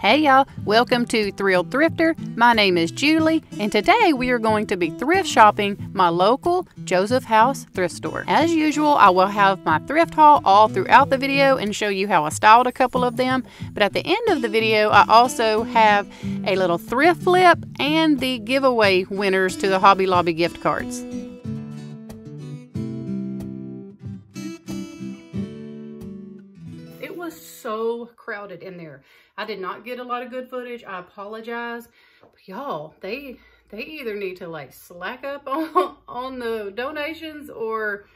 Hey y'all, welcome to Thrilled Thrifter. My name is Julie, and today we are going to be thrift shopping my local Joseph House thrift store. As usual, I will have my thrift haul all throughout the video and show you how I styled a couple of them. But at the end of the video, I also have a little thrift flip and the giveaway winners to the Hobby Lobby gift cards. So crowded in there. I did not get a lot of good footage. I apologize. But y'all, they either need to like slack up on the donations or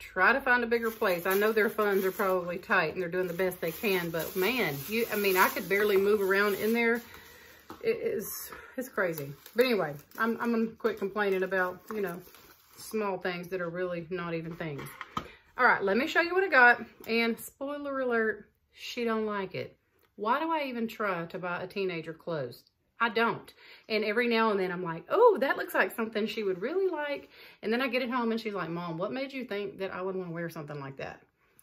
try to find a bigger place. I know their funds are probably tight and they're doing the best they can, but man, I could barely move around in there. It's crazy. But anyway, I'm gonna quit complaining about, you know, small things that are really not even things. All right, let me show you what I got. And spoiler alert, she don't like it. Why do I even try to buy a teenager clothes? I don't. And every now and then I'm like, oh, that looks like something she would really like. And then I get it home and she's like, Mom, what made you think that I would want to wear something like that?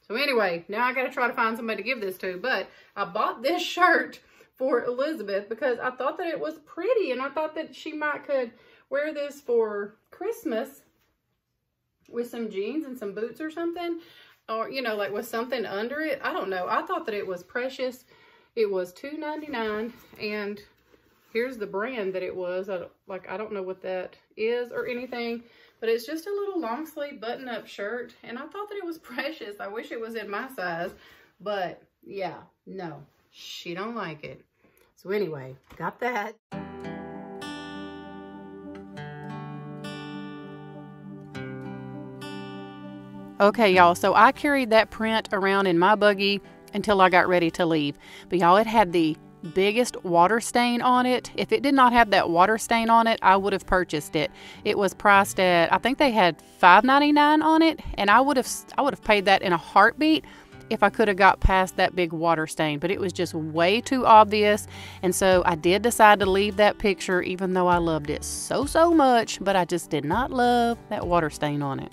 So anyway, now I got to try to find somebody to give this to. But I bought this shirt for Elizabeth because I thought that it was pretty. And I thought that she might could wear this for Christmas with some jeans and some boots or something. Or, you know, like with something under it. I don't know. I thought that it was precious. It was $2.99. And here's the brand that it was. I don't know what that is or anything. But it's just a little long sleeve button up shirt. And I thought that it was precious. I wish it was in my size. But yeah, no. She don't like it. So anyway, got that. Okay, y'all, so I carried that print around in my buggy until I got ready to leave. But y'all, it had the biggest water stain on it. If it did not have that water stain on it, I would have purchased it. It was priced at, I think they had $5.99 on it, and I would have paid that in a heartbeat if I could have got past that big water stain. But it was just way too obvious, and so I did decide to leave that picture, even though I loved it so much, but I just did not love that water stain on it.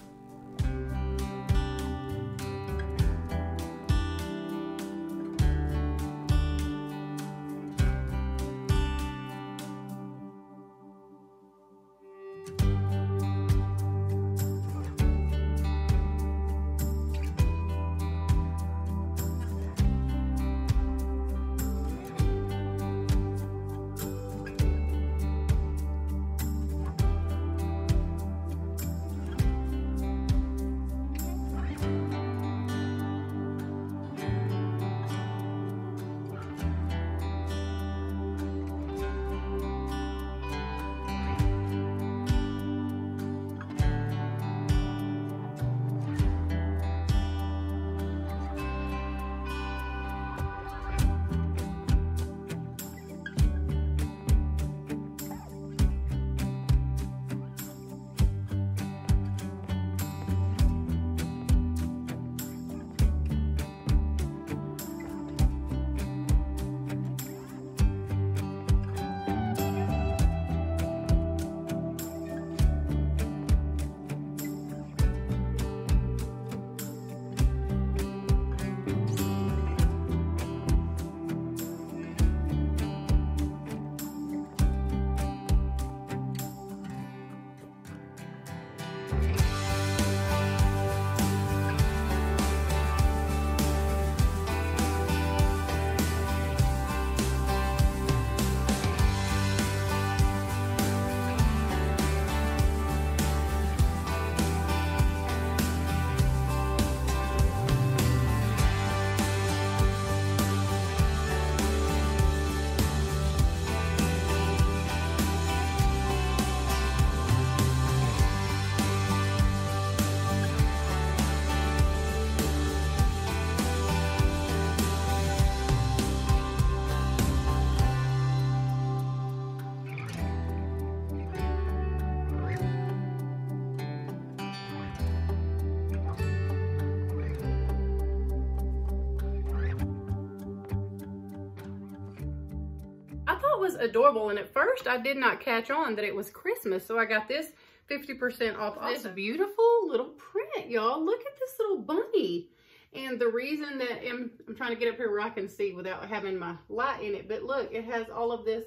Was adorable, and at first I did not catch on that it was Christmas, so I got this 50% off. This beautiful little print, y'all. Look at this little bunny, And the reason that I'm trying to get up here where I can see without having my light in it, but look, it has all of this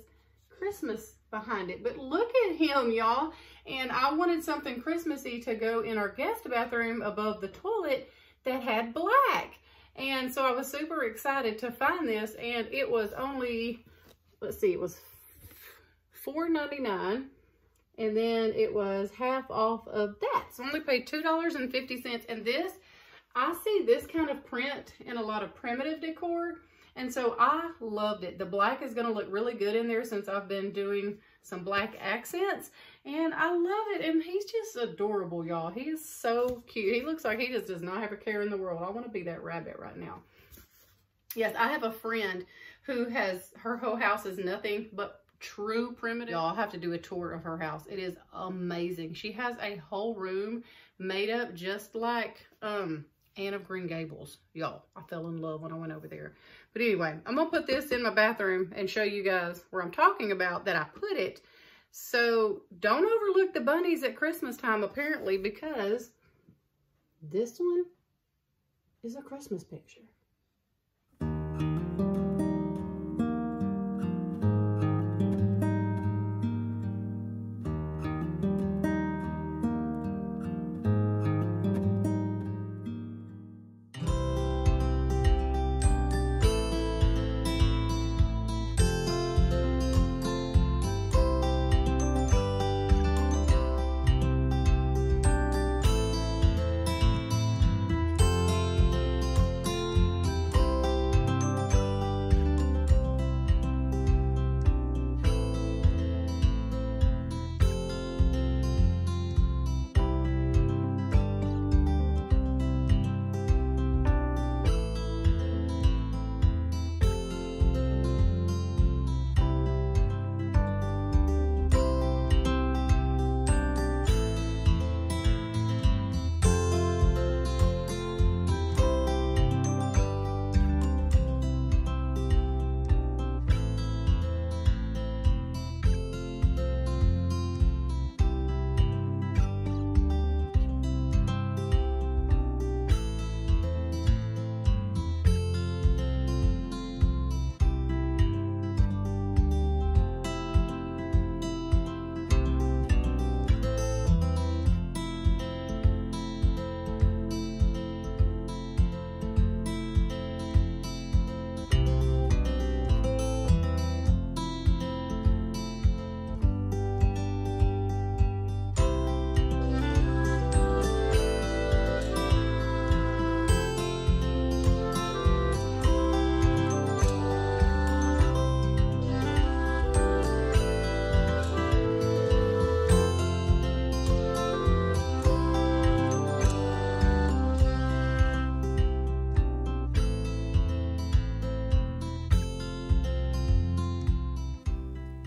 Christmas behind it. But look at him, y'all. And I wanted something Christmassy to go in our guest bathroom above the toilet that had black. And so I was super excited to find this, and it was only, let's see, it was $4.99, and then it was half off of that. So I only paid $2.50, and this, I see this kind of print in a lot of primitive decor, and so I loved it. The black is gonna look really good in there since I've been doing some black accents, and I love it. And he's just adorable, y'all. He is so cute. He looks like he just does not have a care in the world. I want to be that rabbit right now. Yes, I have a friend who has, her whole house is nothing but true primitive. Y'all have to do a tour of her house. It is amazing. She has a whole room made up just like Anne of Green Gables. Y'all, I fell in love when I went over there. But anyway, I'm gonna put this in my bathroom and show you guys where I'm talking about that I put it. So don't overlook the bunnies at Christmas time, apparently, because this one is a Christmas picture.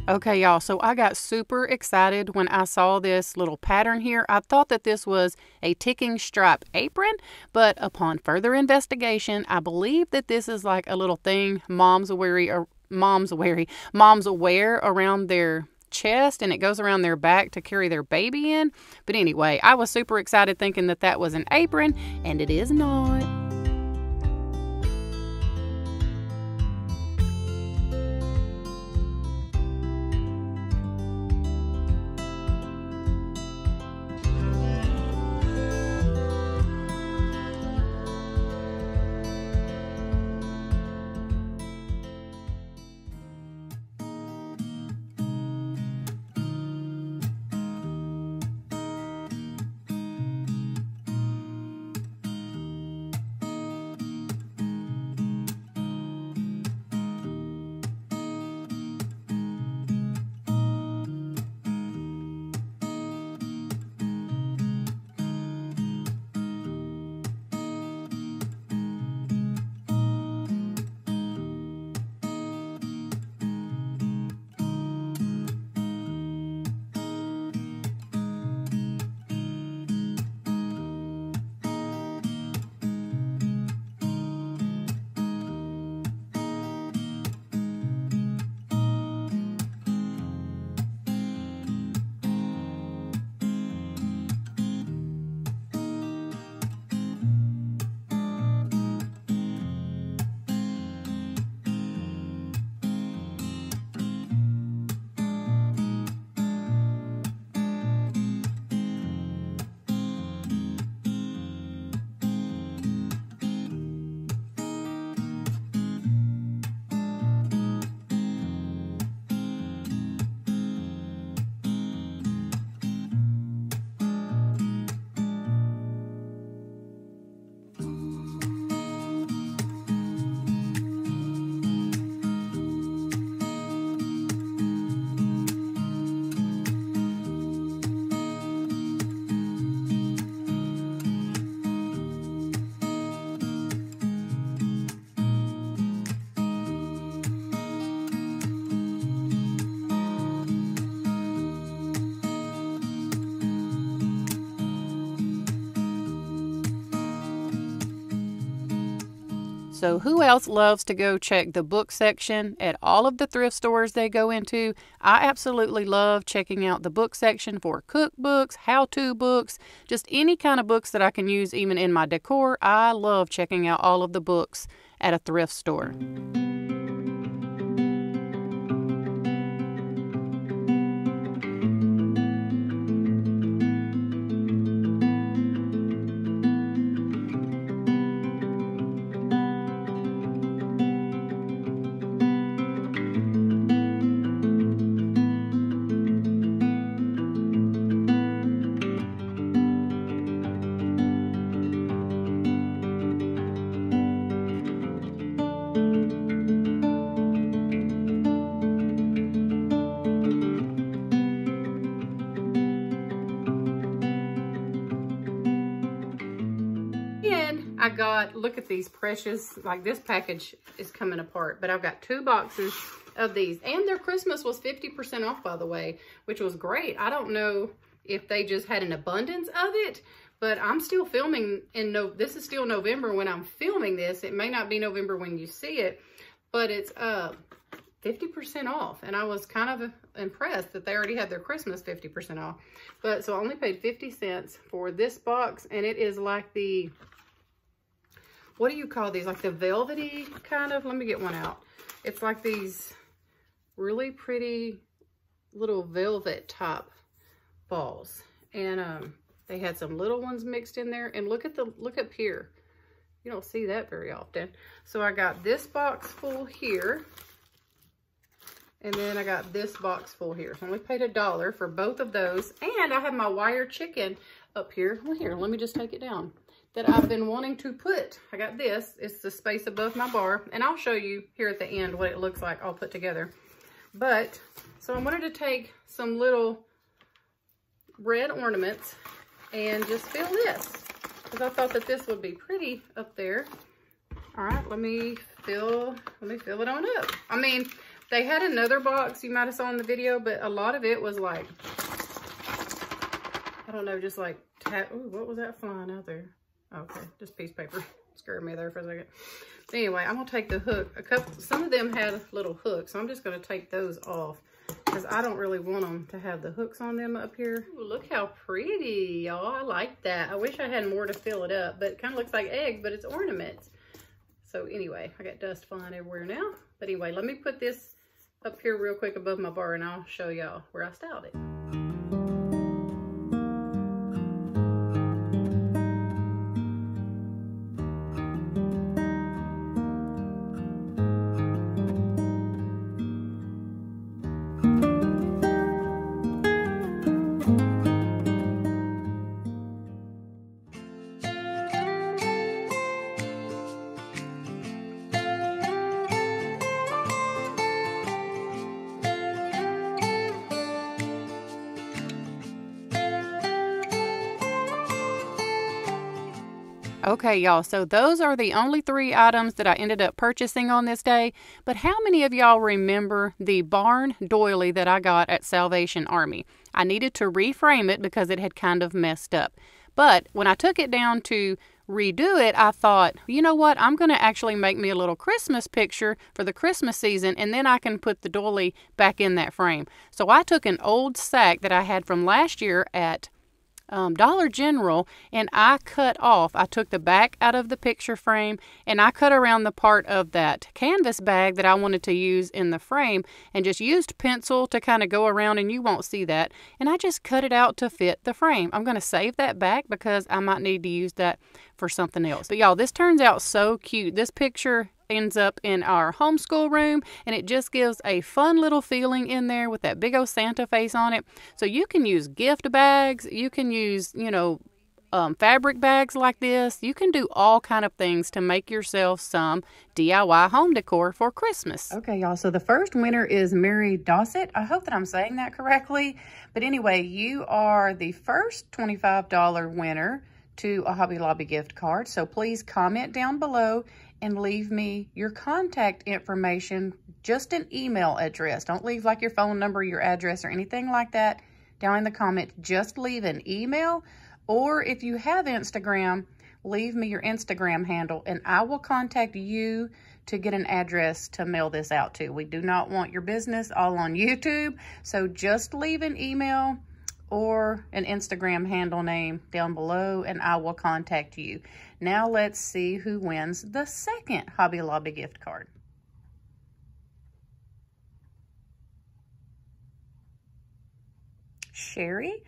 Okay, y'all, so I got super excited when I saw this little pattern here. I thought that this was a ticking stripe apron, but upon further investigation, I believe that this is like a little thing moms wear around their chest, and it goes around their back to carry their baby in. But anyway, I was super excited thinking that that was an apron, and it is not. So who else loves to go check the book section at all of the thrift stores they go into? I absolutely love checking out the book section for cookbooks, how-to books, just any kind of books that I can use even in my decor. I love checking out all of the books at a thrift store. I got, look at these precious, like this package is coming apart, but I've got 2 boxes of these, and their Christmas was 50% off, by the way, which was great. I don't know if they just had an abundance of it, but I'm still filming in this is still November when I'm filming this. It may not be November when you see it, but it's 50% off, and I was kind of impressed that they already had their Christmas 50% off. But so I only paid 50 cents for this box, and it is like the, what do you call these? Like the velvety kind of, let me get one out. It's like these really pretty little velvet top balls. And they had some little ones mixed in there. And look at the, look up here. You don't see that very often. So I got this box full here. And then I got this box full here. So I only paid $1 for both of those. And I have my wire chicken up here. Well, here, let me just take it down. That I've been wanting to put. I got this. It's the space above my bar. And I'll show you here at the end what it looks like all put together. But, so I wanted to take some little red ornaments and just fill this, because I thought that this would be pretty up there. All right, let me fill it on up. I mean, they had another box you might have saw in the video, but a lot of it was like, I don't know, just like, ooh, what was that flying out there? Okay, just piece of paper scared me there for a second. Anyway, I'm gonna take the hook. A couple, some of them had little hooks, so I'm just gonna take those off because I don't really want them to have the hooks on them up here. Ooh, look how pretty, y'all! I like that. I wish I had more to fill it up, but it kind of looks like eggs, but it's ornaments. So anyway, I got dust flying everywhere now. But anyway, let me put this up here real quick above my bar, and I'll show y'all where I styled it. Okay, y'all, so those are the only 3 items that I ended up purchasing on this day. But how many of y'all remember the barn doily that I got at Salvation Army? I needed to reframe it because it had kind of messed up. But when I took it down to redo it, I thought, you know what, I'm going to actually make me a little Christmas picture for the Christmas season, and then I can put the doily back in that frame. So I took an old sack that I had from last year at Dollar General, and I cut off, I took the back out of the picture frame, and I cut around the part of that canvas bag that I wanted to use in the frame, and just used pencil to kind of go around, and you won't see that, and I just cut it out to fit the frame. I'm going to save that back because I might need to use that for something else. But y'all, this turns out so cute. This picture ends up in our homeschool room, and it just gives a fun little feeling in there with that big old Santa face on it. So you can use gift bags, you can use, you know, fabric bags like this. You can do all kind of things to make yourself some DIY home decor for Christmas. Okay, y'all, so the first winner is Mary Dossett. I hope that I'm saying that correctly. But anyway, you are the first $25 winner to a Hobby Lobby gift card. So please comment down below and leave me your contact information, just an email address. Don't leave like your phone number, your address, or anything like that down in the comments. Just leave an email, or if you have Instagram, leave me your Instagram handle, and I will contact you to get an address to mail this out to. We do not want your business all on YouTube, so just leave an email or an Instagram handle name down below, and I will contact you. Now let's see who wins the second Hobby Lobby gift card. Sherry.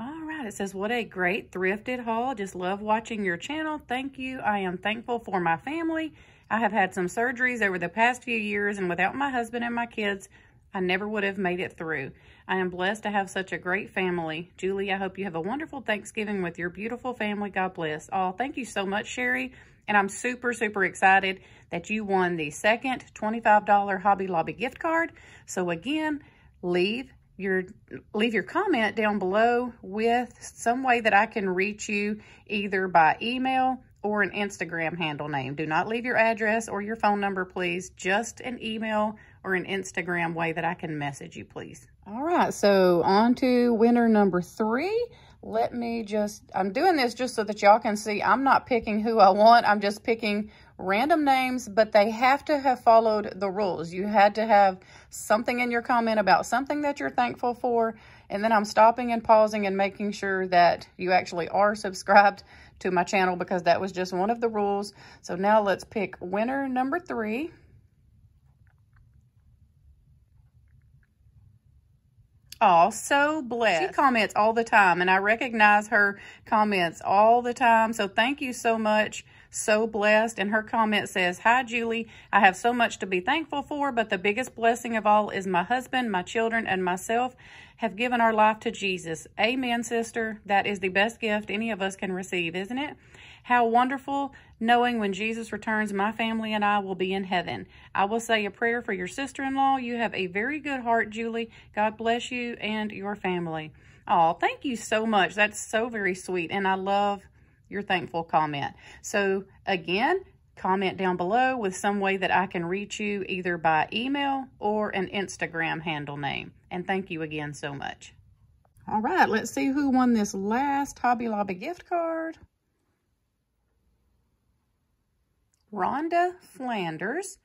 All right, it says, what a great thrifted haul. Just love watching your channel. Thank you. I am thankful for my family. I have had some surgeries over the past few years, and without my husband and my kids, I never would have made it through. I am blessed to have such a great family. Julie, I hope you have a wonderful Thanksgiving with your beautiful family. God bless. Oh, thank you so much, Sherry. And I'm super, super excited that you won the second $25 Hobby Lobby gift card. So again, leave your comment down below with some way that I can reach you, either by email or an Instagram handle name. Do not leave your address or your phone number, please. Just an email or an Instagram way that I can message you, please. All right, so on to winner number 3. Let me just, I'm doing this just so that y'all can see I'm not picking who I want. I'm just picking random names, but they have to have followed the rules. You had to have something in your comment about something that you're thankful for, and then I'm stopping and pausing and making sure that you actually are subscribed to my channel, because that was just one of the rules. So now let's pick winner number 3. Oh, so blessed. She comments all the time, and I recognize her comments all the time. So thank you so much. So blessed. And her comment says, hi, Julie. I have so much to be thankful for, but the biggest blessing of all is my husband, my children, and myself have given our life to Jesus. Amen, sister. That is the best gift any of us can receive, isn't it? How wonderful, knowing when Jesus returns, my family and I will be in heaven. I will say a prayer for your sister-in-law. You have a very good heart, Julie. God bless you and your family. Oh, thank you so much. That's so very sweet, and I love your thankful comment. So again, comment down below with some way that I can reach you, either by email or an Instagram handle name. And thank you again so much. All right, let's see who won this last Hobby Lobby gift card. Rhonda Flanders.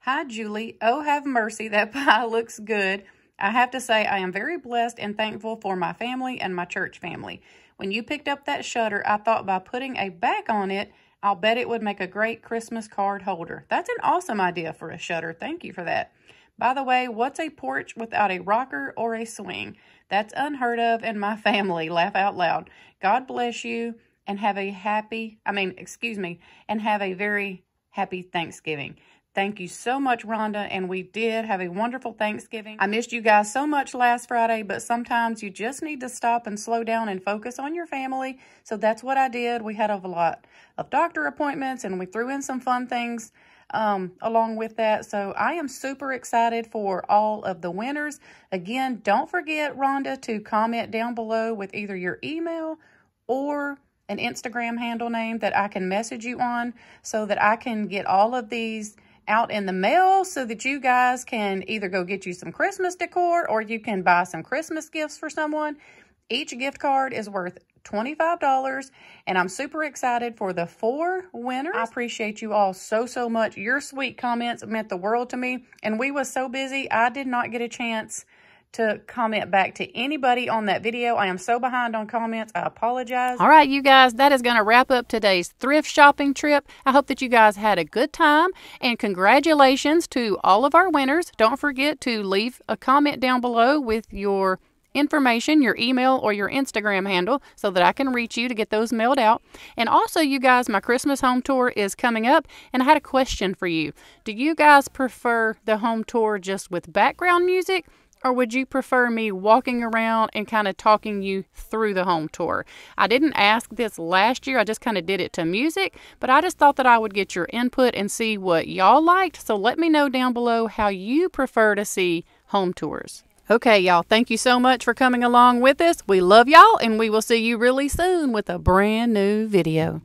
Hi, Julie. Oh, have mercy. That pie looks good. I have to say I am very blessed and thankful for my family and my church family. When you picked up that shutter, I thought by putting a back on it, I'll bet it would make a great Christmas card holder. That's an awesome idea for a shutter. Thank you for that. By the way, what's a porch without a rocker or a swing? That's unheard of in my family. Laugh out loud. God bless you and have a very happy Thanksgiving. Thank you so much, Rhonda, and we did have a wonderful Thanksgiving. I missed you guys so much last Friday, but sometimes you just need to stop and slow down and focus on your family, so that's what I did. We had a lot of doctor appointments, and we threw in some fun things along with that, so I am super excited for all of the winners. Again, don't forget, Rhonda, to comment down below with either your email or an Instagram handle name that I can message you on, so that I can get all of these out in the mail, so that you guys can either go get you some Christmas decor, or you can buy some Christmas gifts for someone. Each gift card is worth $25, and I'm super excited for the 4 winners. I appreciate you all so, so much. Your sweet comments meant the world to me, and we was so busy, I did not get a chance to comment back to anybody on that video. I am so behind on comments. I apologize. All right, you guys, that is going to wrap up today's thrift shopping trip. I hope that you guys had a good time, and congratulations to all of our winners. Don't forget to leave a comment down below with your information, your email or your Instagram handle, so that I can reach you to get those mailed out. And also, you guys, my Christmas home tour is coming up, and I had a question for you. Do you guys prefer the home tour just with background music, or would you prefer me walking around and kind of talking you through the home tour? I didn't ask this last year. I just kind of did it to music, but I just thought that I would get your input and see what y'all liked. So let me know down below how you prefer to see home tours. Okay, y'all, thank you so much for coming along with us. We love y'all, and we will see you really soon with a brand new video.